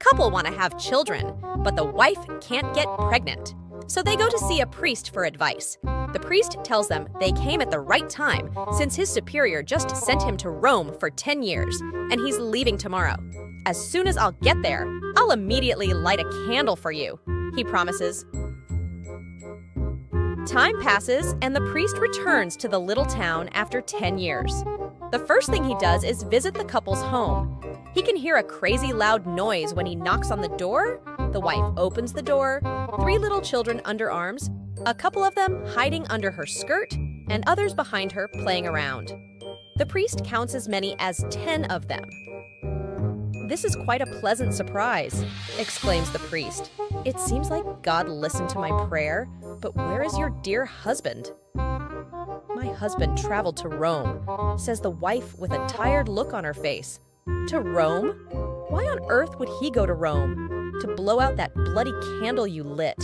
couple want to have children, but the wife can't get pregnant. So they go to see a priest for advice. The priest tells them they came at the right time since his superior just sent him to Rome for 10 years, and he's leaving tomorrow. As soon as I'll get there, I'll immediately light a candle for you, he promises. Time passes, and the priest returns to the little town after 10 years. The first thing he does is visit the couple's home. He can hear a crazy loud noise when he knocks on the door. The wife opens the door, 3 little children under arms, a couple of them hiding under her skirt, and others behind her playing around. The priest counts as many as 10 of them. "This is quite a pleasant surprise," exclaims the priest. "It seems like God listened to my prayer, but where is your dear husband?" "My husband traveled to Rome," says the wife with a tired look on her face. "To Rome? Why on earth would he go to Rome? To blow out that bloody candle you lit."